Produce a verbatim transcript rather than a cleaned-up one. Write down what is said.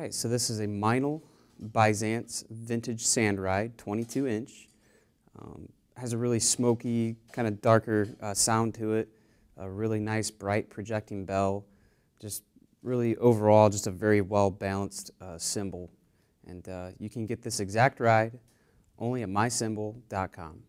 right, so this is a Meinl Byzance Vintage Sand Ride, twenty-two inch. Um, has a really smoky, kind of darker uh, sound to it. A really nice, bright, projecting bell. Just really overall, just a very well-balanced uh, cymbal. And uh, you can get this exact ride only at my cymbal dot com.